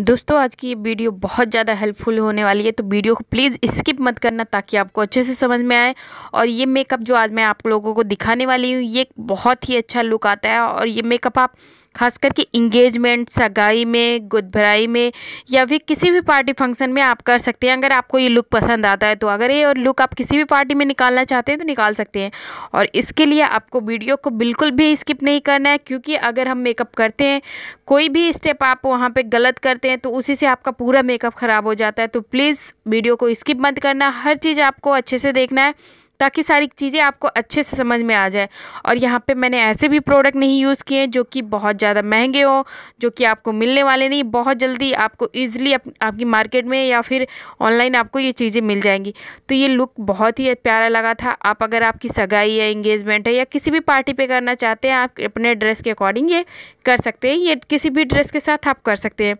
दोस्तों आज की ये वीडियो बहुत ज़्यादा हेल्पफुल होने वाली है, तो वीडियो को प्लीज़ स्किप मत करना ताकि आपको अच्छे से समझ में आए। और ये मेकअप जो आज मैं आप लोगों को दिखाने वाली हूँ, ये बहुत ही अच्छा लुक आता है। और ये मेकअप आप खास करके इंगेजमेंट, सगाई में, गुदभराई में या फिर किसी भी पार्टी फंक्शन में आप कर सकते हैं। अगर आपको ये लुक पसंद आता है तो अगर ये और लुक आप किसी भी पार्टी में निकालना चाहते हैं तो निकाल सकते हैं। और इसके लिए आपको वीडियो को बिल्कुल भी स्किप नहीं करना है, क्योंकि अगर हम मेकअप करते हैं कोई भी स्टेप आप वहाँ पर गलत करते तो उसी से आपका पूरा मेकअप खराब हो जाता है। तो प्लीज़ वीडियो को स्किप मत करना, हर चीज़ आपको अच्छे से देखना है ताकि सारी चीज़ें आपको अच्छे से समझ में आ जाए। और यहाँ पे मैंने ऐसे भी प्रोडक्ट नहीं यूज़ किए जो कि बहुत ज़्यादा महंगे हो, जो कि आपको मिलने वाले नहीं। बहुत जल्दी आपको ईजिली आपकी मार्केट में या फिर ऑनलाइन आपको ये चीज़ें मिल जाएंगी। तो ये लुक बहुत ही प्यारा लगा था। आप अगर आपकी सगाई या इंगेजमेंट है या किसी भी पार्टी पर करना चाहते हैं, आप अपने ड्रेस के अकॉर्डिंग ये कर सकते हैं। ये किसी भी ड्रेस के साथ आप कर सकते हैं।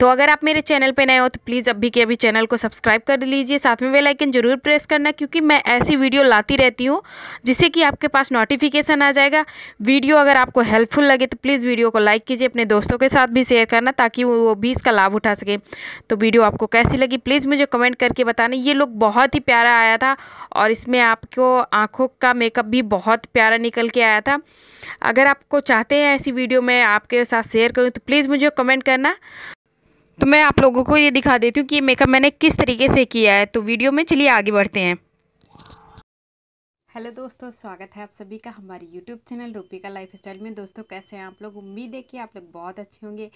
तो अगर आप मेरे चैनल पे नए हो तो प्लीज़ अभी के अभी चैनल को सब्सक्राइब कर लीजिए, साथ में बेल आइकन जरूर प्रेस करना, क्योंकि मैं ऐसी वीडियो लाती रहती हूँ जिससे कि आपके पास नोटिफिकेशन आ जाएगा। वीडियो अगर आपको हेल्पफुल लगे तो प्लीज़ वीडियो को लाइक कीजिए, अपने दोस्तों के साथ भी शेयर करना ताकि वो भी इसका लाभ उठा सकें। तो वीडियो आपको कैसी लगी प्लीज़ मुझे कमेंट करके बताना। ये लुक बहुत ही प्यारा आया था और इसमें आपको आँखों का मेकअप भी बहुत प्यारा निकल के आया था। अगर आपको चाहते हैं ऐसी वीडियो मैं आपके साथ शेयर करूँ तो प्लीज़ मुझे कमेंट करना। तो मैं आप लोगों को ये दिखा देती हूँ कि ये मेकअप मैंने किस तरीके से किया है। तो वीडियो में चलिए आगे बढ़ते हैं। हेलो दोस्तों, स्वागत है आप सभी का हमारे यूट्यूब चैनल रूपिका लाइफस्टाइल में। दोस्तों कैसे हैं आप लोग, उम्मीद है कि आप लोग बहुत अच्छे होंगे।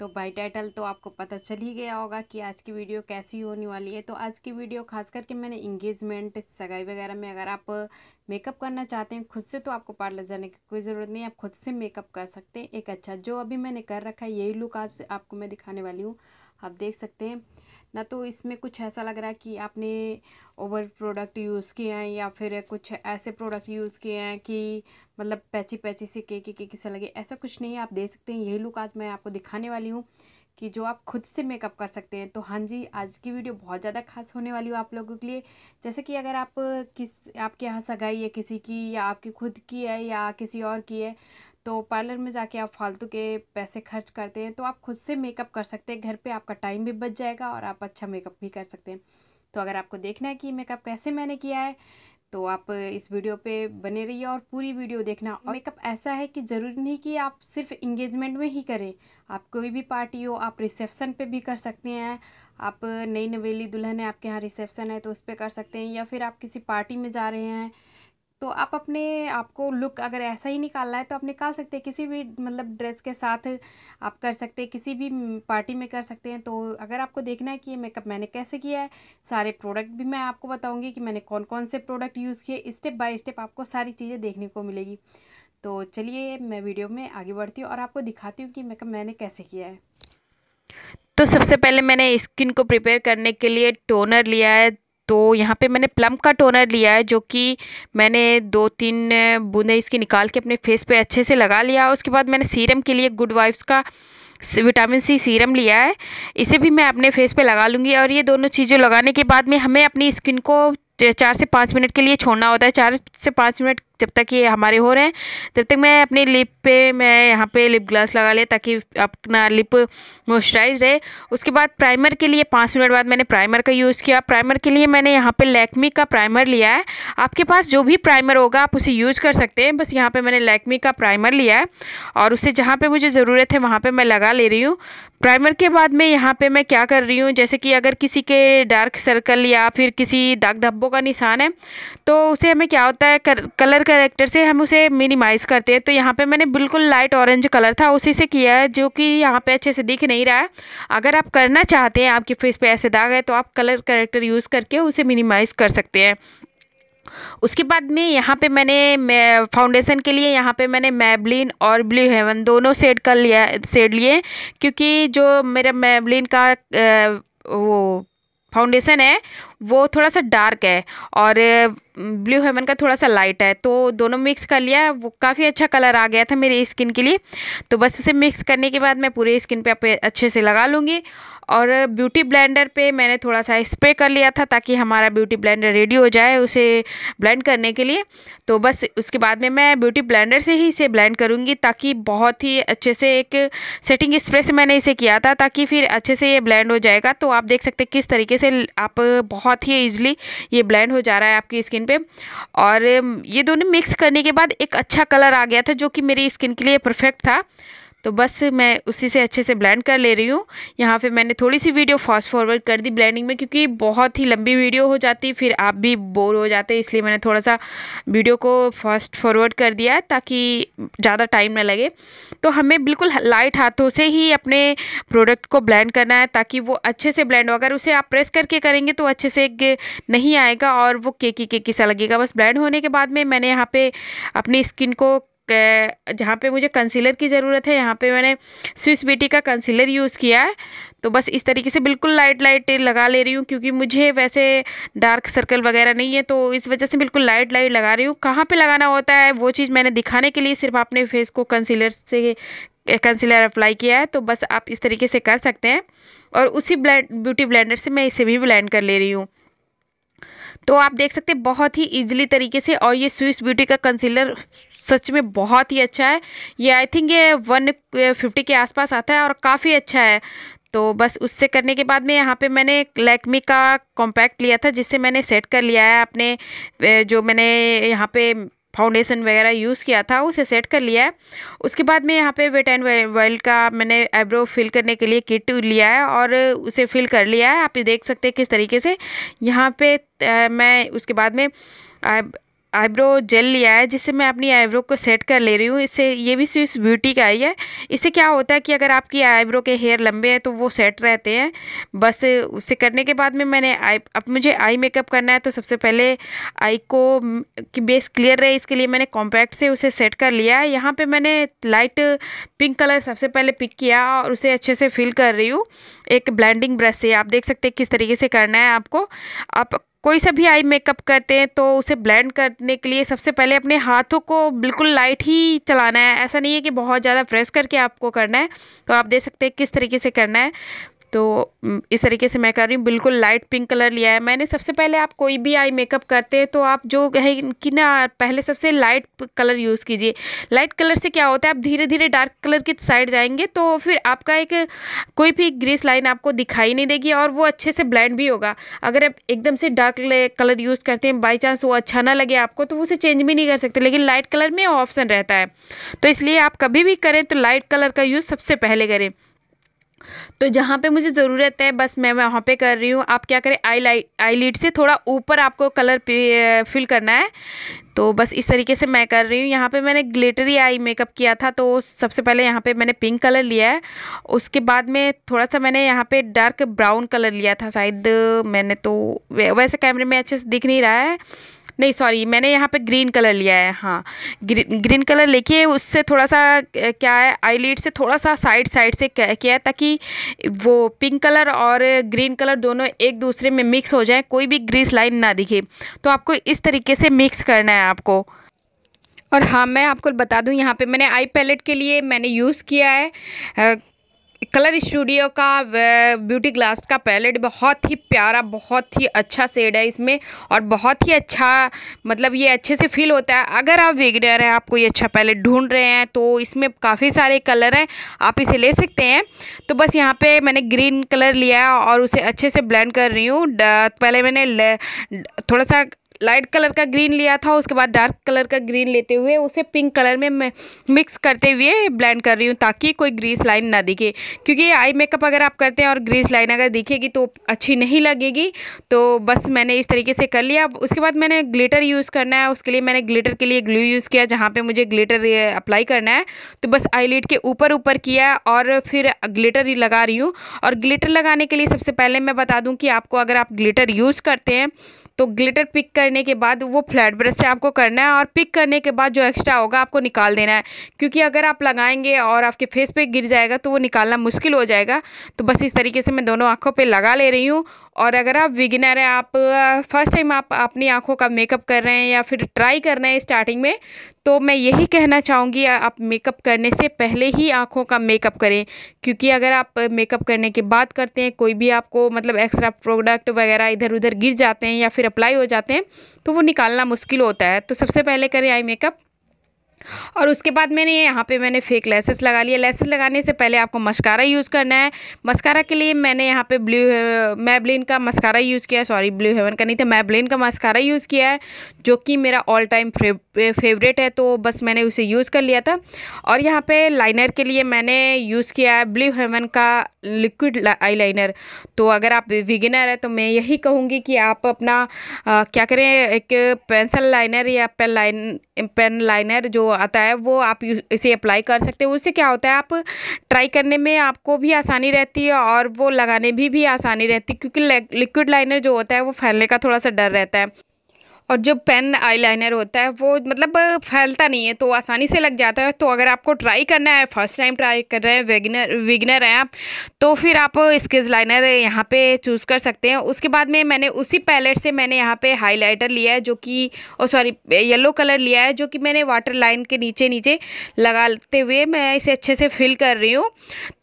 तो बाय टाइटल तो आपको पता चल ही गया होगा कि आज की वीडियो कैसी होने वाली है। तो आज की वीडियो खास करके मैंने इंगेजमेंट, सगाई वगैरह में अगर आप मेकअप करना चाहते हैं खुद से तो आपको पार्लर जाने की कोई ज़रूरत नहीं, आप खुद से मेकअप कर सकते हैं। एक अच्छा जो अभी मैंने कर रखा है यही लुक आज आपको मैं दिखाने वाली हूँ। आप देख सकते हैं ना, तो इसमें कुछ ऐसा लग रहा है कि आपने ओवर प्रोडक्ट यूज़ किए हैं या फिर कुछ ऐसे प्रोडक्ट यूज़ किए हैं कि मतलब पैची से केक सा लगे, ऐसा कुछ नहीं है। आप देख सकते हैं यही लुक आज मैं आपको दिखाने वाली हूँ कि जो आप खुद से मेकअप कर सकते हैं। तो हाँ जी, आज की वीडियो बहुत ज़्यादा खास होने वाली हो आप लोगों के लिए। जैसे कि अगर आप आपके यहाँ सगाई है किसी की या आपकी खुद की है या किसी और की है, तो पार्लर में जाके आप फालतू के पैसे खर्च करते हैं, तो आप खुद से मेकअप कर सकते हैं। घर पे आपका टाइम भी बच जाएगा और आप अच्छा मेकअप भी कर सकते हैं। तो अगर आपको देखना है कि मेकअप कैसे मैंने किया है तो आप इस वीडियो पे बने रहिए और पूरी वीडियो देखना। और मेकअप ऐसा है कि ज़रूरी नहीं कि आप सिर्फ इंगेजमेंट में ही करें, आप कोई भी पार्टी हो, आप रिसेप्शन पे भी कर सकते हैं। आप नई नवेली दुल्हन है, आपके यहाँ रिसेप्शन है तो उस पर कर सकते हैं, या फिर आप किसी पार्टी में जा रहे हैं तो आप अपने आपको लुक अगर ऐसा ही निकालना है तो आप निकाल सकते हैं। किसी भी मतलब ड्रेस के साथ आप कर सकते हैं, किसी भी पार्टी में कर सकते हैं। तो अगर आपको देखना है कि ये मेकअप मैंने कैसे किया है, सारे प्रोडक्ट भी मैं आपको बताऊंगी कि मैंने कौन कौन से प्रोडक्ट यूज़ किए। स्टेप बाय स्टेप आपको सारी चीज़ें देखने को मिलेगी। तो चलिए मैं वीडियो में आगे बढ़ती हूँ और आपको दिखाती हूँ कि मेकअप मैंने कैसे किया है। तो सबसे पहले मैंने स्किन को प्रिपेयर करने के लिए टोनर लिया है। तो यहाँ पे मैंने प्लम का टोनर लिया है, जो कि मैंने 2-3 बूंदें इसकी निकाल के अपने फेस पे अच्छे से लगा लिया। उसके बाद मैंने सीरम के लिए गुड वाइफ्स का विटामिन सी सीरम लिया है, इसे भी मैं अपने फेस पे लगा लूँगी। और ये दोनों चीज़ें लगाने के बाद में हमें अपनी स्किन को 4 से 5 मिनट के लिए छोड़ना होता है। 4 से 5 मिनट जब तक ये हमारे हो रहे हैं तब तक मैं अपने लिप पे मैं यहाँ पे लिप ग्लास लगा लिया ताकि अपना लिप मॉइस्चराइज रहे। उसके बाद प्राइमर के लिए 5 मिनट बाद मैंने प्राइमर का यूज़ किया। प्राइमर के लिए मैंने यहाँ पे लैक्मी का प्राइमर लिया है। आपके पास जो भी प्राइमर होगा आप उसे यूज़ कर सकते हैं, बस यहाँ पर मैंने लैक्मी का प्राइमर लिया है और उसे जहाँ पर मुझे ज़रूरत है वहाँ पर मैं लगा ले रही हूँ। प्राइमर के बाद में यहाँ पर मैं क्या कर रही हूँ, जैसे कि अगर किसी के डार्क सर्कल या फिर किसी दाग धब्बों का निशान है तो उसे हमें क्या होता है कलर करेक्टर से हम उसे मिनिमाइज़ करते हैं। तो यहाँ पे मैंने बिल्कुल लाइट ऑरेंज कलर था उसी से किया है, जो कि यहाँ पे अच्छे से दिख नहीं रहा है। अगर आप करना चाहते हैं, आपके फेस पे ऐसे दाग है तो आप कलर करेक्टर यूज़ करके उसे मिनिमाइज़ कर सकते हैं। उसके बाद में यहाँ पे मैंने फाउंडेशन के लिए यहाँ पे मैंने मैबलिन और ब्लू हेवन दोनों शेड लिए क्योंकि जो मेरा मैबलिन का वो फाउंडेशन है वो थोड़ा सा डार्क है और ब्लू हेवन का थोड़ा सा लाइट है, तो दोनों मिक्स कर लिया। वो काफ़ी अच्छा कलर आ गया था मेरी स्किन के लिए। तो बस उसे मिक्स करने के बाद मैं पूरे स्किन पे अच्छे से लगा लूँगी। और ब्यूटी ब्लेंडर पे मैंने थोड़ा सा स्प्रे कर लिया था ताकि हमारा ब्यूटी ब्लेंडर रेडी हो जाए उसे ब्लेंड करने के लिए। तो बस उसके बाद में मैं ब्यूटी ब्लेंडर से ही इसे ब्लेंड करूँगी ताकि बहुत ही अच्छे से, एक सेटिंग स्प्रे से मैंने इसे किया था ताकि फिर अच्छे से ये ब्लेंड हो जाएगा। तो आप देख सकते हैं किस तरीके से आप बहुत ही ईजिली ये ब्लेंड हो जा रहा है आपकी स्किन पे। और ये दोनों मिक्स करने के बाद एक अच्छा कलर आ गया था जो कि मेरी स्किन के लिए परफेक्ट था। तो बस मैं उसी से अच्छे से ब्लेंड कर ले रही हूँ। यहाँ पे मैंने थोड़ी सी वीडियो फास्ट फॉरवर्ड कर दी ब्लेंडिंग में, क्योंकि बहुत ही लंबी वीडियो हो जाती फिर आप भी बोर हो जाते, इसलिए मैंने थोड़ा सा वीडियो को फास्ट फॉरवर्ड कर दिया है ताकि ज़्यादा टाइम ना लगे। तो हमें बिल्कुल लाइट हाथों से ही अपने प्रोडक्ट को ब्लेंड करना है ताकि वो अच्छे से ब्लेंड हो। अगर उसे आप प्रेस करके करेंगे तो अच्छे से नहीं आएगा और वो केकी सा लगेगा। बस ब्लेंड होने के बाद में मैंने यहाँ पर अपनी स्किन को, जहाँ पे मुझे कंसीलर की ज़रूरत है, यहाँ पे मैंने स्विस ब्यूटी का कंसीलर यूज़ किया है। तो बस इस तरीके से बिल्कुल लाइट लगा ले रही हूँ, क्योंकि मुझे वैसे डार्क सर्कल वगैरह नहीं है, तो इस वजह से बिल्कुल लाइट लगा रही हूँ। कहाँ पे लगाना होता है वो चीज़ मैंने दिखाने के लिए सिर्फ अपने फेस को कंसीलर से कंसीलर अप्लाई किया है। तो बस आप इस तरीके से कर सकते हैं। और उसी ब्यूटी ब्लेंडर से मैं इसे भी ब्लेंड कर ले रही हूँ। तो आप देख सकते हैं बहुत ही ईजिली तरीके से। और ये स्विस ब्यूटी का कंसीलर सच में बहुत ही अच्छा है। ये आई थिंक ये 150 के आसपास आता है और काफ़ी अच्छा है। तो बस उससे करने के बाद में यहाँ पे मैंने लैक्मे का कॉम्पैक्ट लिया था, जिससे मैंने सेट कर लिया है अपने, जो मैंने यहाँ पे फाउंडेशन वगैरह यूज़ किया था उसे सेट कर लिया है। उसके बाद में यहाँ पे वेट एंड वाइल्ड का मैंने आईब्रो फिल करने के लिए किट लिया है और उसे फिल कर लिया है। आप ये देख सकते हैं किस तरीके से। यहाँ पे मैं उसके बाद में आईब्रो जेल लिया है, जिससे मैं अपनी आईब्रो को सेट कर ले रही हूँ। इससे, ये भी स्विस ब्यूटी का ही है। इससे क्या होता है कि अगर आपकी आईब्रो के हेयर लंबे हैं तो वो सेट रहते हैं। बस उसे करने के बाद में मैंने अब मुझे आई मेकअप करना है, तो सबसे पहले आई को कि बेस क्लियर रहे इसके लिए मैंने कॉम्पैक्ट से उसे सेट कर लिया है। यहाँ पर मैंने लाइट पिंक कलर सबसे पहले पिक किया और उसे अच्छे से फिल कर रही हूँ एक ब्लेंडिंग ब्रश से। आप देख सकते हैं किस तरीके से करना है आपको। आप कोई सा भी आई मेकअप करते हैं तो उसे ब्लेंड करने के लिए सबसे पहले अपने हाथों को बिल्कुल लाइट ही चलाना है। ऐसा नहीं है कि बहुत ज़्यादा प्रेस करके आपको करना है। तो आप देख सकते हैं किस तरीके से करना है। तो इस तरीके से मैं कर रही हूँ। बिल्कुल लाइट पिंक कलर लिया है मैंने। सबसे पहले आप कोई भी आई मेकअप करते हैं तो आप जो है कि ना, पहले सबसे लाइट कलर यूज़ कीजिए। लाइट कलर से क्या होता है, आप धीरे धीरे डार्क कलर की साइड जाएंगे तो फिर आपका एक कोई भी ग्रीस लाइन आपको दिखाई नहीं देगी और वो अच्छे से ब्लेंड भी होगा। अगर आप एकदम से डार्क कलर यूज़ करते हैं, बाई चांस वो अच्छा ना लगे आपको, तो उसे चेंज भी नहीं कर सकते। लेकिन लाइट कलर में ऑप्शन रहता है, तो इसलिए आप कभी भी करें तो लाइट कलर का यूज़ सबसे पहले करें। तो जहाँ पे मुझे ज़रूरत है बस मैं वहाँ पे कर रही हूँ। आप क्या करें, आईलिड से थोड़ा ऊपर आपको कलर फिल करना है। तो बस इस तरीके से मैं कर रही हूँ। यहाँ पे मैंने ग्लिटरी आई मेकअप किया था, तो सबसे पहले यहाँ पे मैंने पिंक कलर लिया है। उसके बाद में थोड़ा सा मैंने यहाँ पे डार्क ब्राउन कलर लिया था शायद मैंने, तो वैसे कैमरे में अच्छे से दिख नहीं रहा है, नहीं सॉरी, मैंने यहाँ पे ग्रीन कलर लिया है। हाँ, ग्रीन कलर लेके उससे थोड़ा सा क्या है, आईलिड से थोड़ा सा साइड से किया है ताकि वो पिंक कलर और ग्रीन कलर दोनों एक दूसरे में मिक्स हो जाए, कोई भी ग्रीस लाइन ना दिखे। तो आपको इस तरीके से मिक्स करना है आपको। और हाँ, मैं आपको बता दूँ, यहाँ पर मैंने आई पैलेट के लिए मैंने यूज़ किया है कलर स्टूडियो का ब्यूटी ब्लास्ट का पैलेट। बहुत ही प्यारा, बहुत ही अच्छा शेड है इसमें और बहुत ही अच्छा, मतलब ये अच्छे से फील होता है। अगर आप बिगिनर हैं, आप कोई अच्छा पैलेट ढूंढ रहे हैं, तो इसमें काफ़ी सारे कलर हैं, आप इसे ले सकते हैं। तो बस यहाँ पे मैंने ग्रीन कलर लिया और उसे अच्छे से ब्लेंड कर रही हूँ। पहले मैंने थोड़ा सा लाइट कलर का ग्रीन लिया था, उसके बाद डार्क कलर का ग्रीन लेते हुए उसे पिंक कलर में मिक्स करते हुए ब्लेंड कर रही हूँ ताकि कोई ग्रीस लाइन ना दिखे। क्योंकि आई मेकअप अगर आप करते हैं और ग्रीस लाइन अगर दिखेगी तो अच्छी नहीं लगेगी। तो बस मैंने इस तरीके से कर लिया। उसके बाद मैंने ग्लिटर यूज़ करना है, उसके लिए मैंने ग्लिटर के लिए ग्लू यूज़ किया जहाँ पर मुझे ग्लिटर अप्लाई करना है। तो बस आईलिड के ऊपर किया और फिर ग्लिटर लगा रही हूँ। और ग्लिटर लगाने के लिए सबसे पहले मैं बता दूँ कि आपको, अगर आप ग्लिटर यूज़ करते हैं तो ग्लिटर पिक करने के बाद वो फ्लैट ब्रश से आपको करना है और पिक करने के बाद जो एक्स्ट्रा होगा आपको निकाल देना है, क्योंकि अगर आप लगाएंगे और आपके फेस पे गिर जाएगा तो वो निकालना मुश्किल हो जाएगा। तो बस इस तरीके से मैं दोनों आँखों पे लगा ले रही हूँ। और अगर आप बिगिनर हैं, आप फर्स्ट टाइम आप अपनी आँखों का मेकअप कर रहे हैं या फिर ट्राई कर रहे हैं स्टार्टिंग में, तो मैं यही कहना चाहूँगी आप मेकअप करने से पहले ही आँखों का मेकअप करें, क्योंकि अगर आप मेकअप करने के बाद करते हैं कोई भी आपको मतलब एक्स्ट्रा प्रोडक्ट वगैरह इधर उधर गिर जाते हैं या फिर अप्लाई हो जाते हैं तो वो निकालना मुश्किल होता है। तो सबसे पहले करें आई मेकअप। और उसके बाद मैंने यहाँ पे फेक लेसेस लगा लिया। लेसेस लगाने से पहले आपको मस्कारा यूज़ करना है। मस्कारा के लिए मैंने यहाँ पे मैबेलिन का मस्कारा यूज़ किया है, सॉरी ब्लू हेवन का नहीं था, मैबेलिन का मस्कारा यूज़ किया है जो कि मेरा ऑल टाइम फेवरेट है। तो बस मैंने उसे यूज़ कर लिया था। और यहाँ पे लाइनर के लिए मैंने यूज़ किया है ब्लू हेवन का लिक्विड आईलाइनर। तो अगर आप बिगिनर है तो मैं यही कहूँगी कि आप अपना क्या करें, एक पेंसिल लाइनर या पेन लाइनर जो आता है वो आप इसे अप्लाई कर सकते हो। उससे क्या होता है, आप ट्राई करने में आपको भी आसानी रहती है और वो लगाने भी आसानी रहती है, क्योंकि लिक्विड लाइनर जो होता है वो फैलने का थोड़ा सा डर रहता है और जो पेन आईलाइनर होता है वो मतलब फैलता नहीं है तो आसानी से लग जाता है। तो अगर आपको ट्राई करना है, फर्स्ट टाइम ट्राई कर रहे हैं, बिगिनर हैं आप, तो फिर आप स्केच लाइनर यहाँ पे चूज़ कर सकते हैं। उसके बाद में मैंने उसी पैलेट से मैंने यहाँ पे हाइलाइटर लिया है जो कि येलो कलर लिया है जो कि मैंने वाटर लाइन के नीचे लगाते हुए मैं इसे अच्छे से फिल कर रही हूँ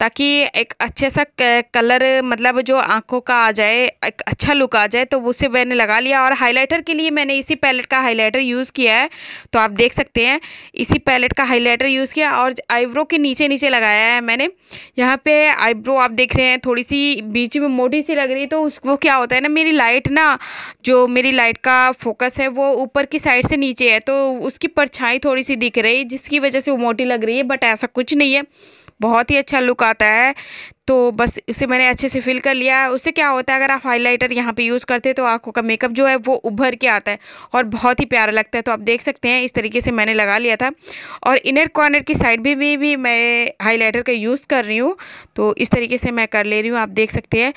ताकि एक अच्छे सा कलर मतलब जो आँखों का आ जाए, एक अच्छा लुक आ जाए। तो उसे मैंने लगा लिया। और हाईलाइटर के लिए मैंने इसी पैलेट का हाइलाइटर यूज़ किया है, तो आप देख सकते हैं इसी पैलेट का हाइलाइटर यूज़ किया और आईब्रो के नीचे लगाया है मैंने। यहाँ पे आईब्रो आप देख रहे हैं थोड़ी सी बीच में मोटी सी लग रही है, तो उसको क्या होता है ना, मेरी लाइट ना जो मेरी लाइट का फोकस है वो ऊपर की साइड से नीचे है तो उसकी परछाई थोड़ी सी दिख रही है जिसकी वजह से वो मोटी लग रही है, बट ऐसा कुछ नहीं है, बहुत ही अच्छा लुक आता है। तो बस उसे मैंने अच्छे से फिल कर लिया। उससे क्या होता है, अगर आप हाइलाइटर यहाँ पे यूज़ करते हैं तो आँखों का मेकअप जो है वो उभर के आता है और बहुत ही प्यारा लगता है। तो आप देख सकते हैं इस तरीके से मैंने लगा लिया था। और इनर कॉर्नर की साइड भी मैं हाइलाइटर का यूज़ कर रही हूँ, तो इस तरीके से मैं कर ले रही हूँ। आप देख सकते हैं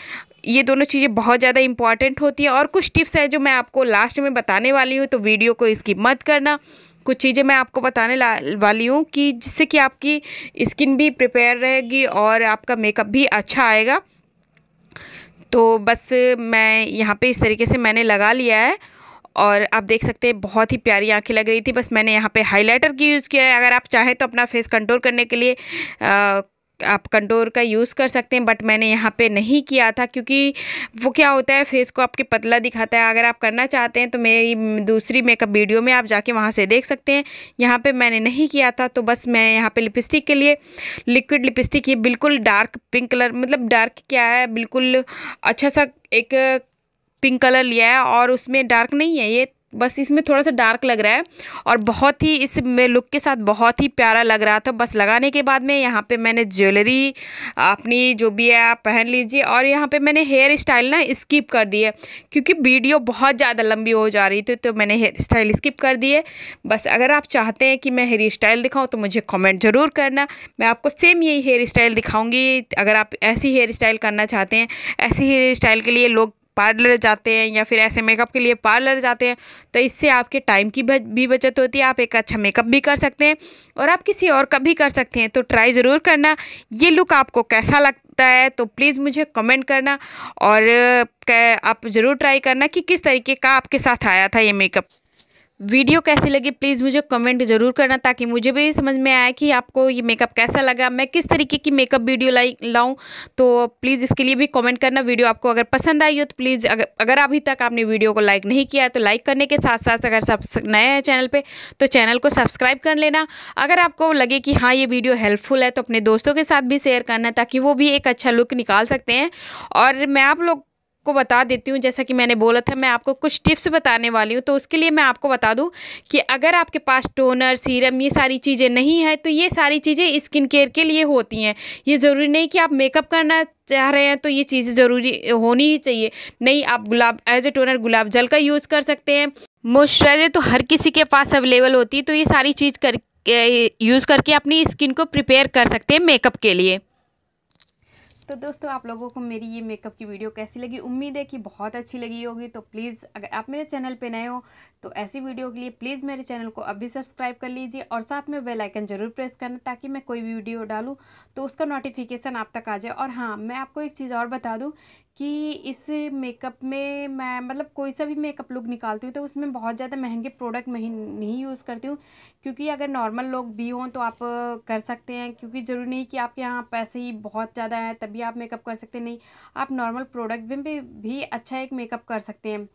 ये दोनों चीज़ें बहुत ज़्यादा इंपॉर्टेंट होती है और कुछ टिप्स है जो मैं आपको लास्ट में बताने वाली हूँ, तो वीडियो को स्किप मत करना। कुछ चीज़ें मैं आपको बताने वाली हूँ कि जिससे कि आपकी स्किन भी प्रिपेयर रहेगी और आपका मेकअप भी अच्छा आएगा। तो बस मैं यहाँ पे इस तरीके से मैंने लगा लिया है और आप देख सकते हैं बहुत ही प्यारी आँखें लग रही थी। बस मैंने यहाँ पे हाइलाइटर की यूज़ किया है। अगर आप चाहें तो अपना फेस कंटूर करने के लिए आप कंटूर का यूज़ कर सकते हैं, बट मैंने यहाँ पे नहीं किया था क्योंकि वो क्या होता है फेस को आपके पतला दिखाता है। अगर आप करना चाहते हैं तो मेरी दूसरी मेकअप वीडियो में आप जाके वहाँ से देख सकते हैं, यहाँ पे मैंने नहीं किया था। तो बस मैं यहाँ पे लिपस्टिक के लिए लिक्विड लिपस्टिक ये बिल्कुल डार्क पिंक कलर, मतलब डार्क क्या है, बिल्कुल अच्छा सा एक पिंक कलर लिया है और उसमें डार्क नहीं है ये, बस इसमें थोड़ा सा डार्क लग रहा है और बहुत ही इस लुक के साथ बहुत ही प्यारा लग रहा था। बस लगाने के बाद में यहाँ पे मैंने ज्वेलरी अपनी जो भी है आप पहन लीजिए। और यहाँ पे मैंने हेयर स्टाइल ना स्किप कर दी है क्योंकि वीडियो बहुत ज़्यादा लंबी हो जा रही थी, तो मैंने हेयर स्टाइल स्किप कर दी है। बस अगर आप चाहते हैं कि मैं हेयर स्टाइल दिखाऊँ तो मुझे कॉमेंट ज़रूर करना, मैं आपको सेम यही हेयर स्टाइल दिखाऊँगी। अगर आप ऐसी हेयर स्टाइल करना चाहते हैं, ऐसी हेयर स्टाइल के लिए लोग पार्लर जाते हैं या फिर ऐसे मेकअप के लिए पार्लर जाते हैं, तो इससे आपके टाइम की भी बचत होती है, आप एक अच्छा मेकअप भी कर सकते हैं और आप किसी और का भी कर सकते हैं। तो ट्राई ज़रूर करना। ये लुक आपको कैसा लगता है तो प्लीज़ मुझे कमेंट करना और आप ज़रूर ट्राई करना कि किस तरीके का आपके साथ आया था ये मेकअप। वीडियो कैसी लगी प्लीज़ मुझे कमेंट ज़रूर करना ताकि मुझे भी समझ में आए कि आपको ये मेकअप कैसा लगा, मैं किस तरीके की मेकअप वीडियो लाऊं। तो प्लीज़ इसके लिए भी कमेंट करना। वीडियो आपको अगर पसंद आई हो तो प्लीज़, अगर अभी तक आपने वीडियो को लाइक नहीं किया है तो लाइक करने के साथ साथ अगर नए हैं चैनल पर तो चैनल को सब्सक्राइब कर लेना। अगर आपको लगे कि हाँ ये वीडियो हेल्पफुल है तो अपने दोस्तों के साथ भी शेयर करना ताकि वो भी एक अच्छा लुक निकाल सकते हैं। और मैं आप लोग को बता देती हूँ, जैसा कि मैंने बोला था मैं आपको कुछ टिप्स बताने वाली हूँ, तो उसके लिए मैं आपको बता दूँ कि अगर आपके पास टोनर सीरम ये सारी चीज़ें नहीं है तो ये सारी चीज़ें स्किन केयर के लिए होती हैं। ये ज़रूरी नहीं कि आप मेकअप करना चाह रहे हैं तो ये चीज़ें ज़रूरी होनी ही चाहिए, नहीं। आप गुलाब एज ए टोनर गुलाब जल का यूज़ कर सकते हैं। मॉइस्चराइज़र तो हर किसी के पास अवेलेबल होती है, तो ये सारी चीज़ यूज़ करके अपनी स्किन को प्रिपेयर कर सकते हैं मेकअप के लिए। तो दोस्तों आप लोगों को मेरी ये मेकअप की वीडियो कैसी लगी, उम्मीद है कि बहुत अच्छी लगी होगी। तो प्लीज़ अगर आप मेरे चैनल पे नए हो तो ऐसी वीडियो के लिए प्लीज़ मेरे चैनल को अभी सब्सक्राइब कर लीजिए और साथ में बेल आइकन जरूर प्रेस करना ताकि मैं कोई भी वीडियो डालूँ तो उसका नोटिफिकेशन आप तक आ जाए। और हाँ, मैं आपको एक चीज़ और बता दूँ कि इस मेकअप में मैं मतलब कोई सा भी मेकअप लुक निकालती हूँ तो उसमें बहुत ज़्यादा महंगे प्रोडक्ट मैं नहीं यूज़ करती हूँ, क्योंकि अगर नॉर्मल लोग भी हों तो आप कर सकते हैं, क्योंकि ज़रूरी नहीं कि आपके यहाँ पैसे ही बहुत ज़्यादा हैं तभी आप मेकअप कर सकते हैं। नहीं, आप नॉर्मल प्रोडक्ट में भी अच्छा एक मेकअप कर सकते हैं।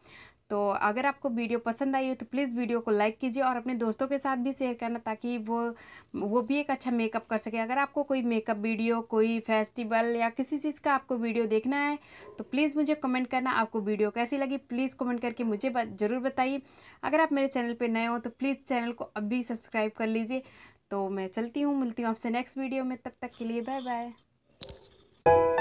तो अगर आपको वीडियो पसंद आई हो तो प्लीज़ वीडियो को लाइक कीजिए और अपने दोस्तों के साथ भी शेयर करना ताकि वो भी एक अच्छा मेकअप कर सके। अगर आपको कोई मेकअप वीडियो, कोई फेस्टिवल या किसी चीज़ का आपको वीडियो देखना है तो प्लीज़ मुझे कमेंट करना, आपको वीडियो कैसी लगी प्लीज़ कमेंट करके मुझे ज़रूर बताइए। अगर आप मेरे चैनल पर नए हो तो प्लीज़ चैनल को अभी सब्सक्राइब कर लीजिए। तो मैं चलती हूँ, मिलती हूँ आपसे नेक्स्ट वीडियो में, तब तक के लिए बाय बाय।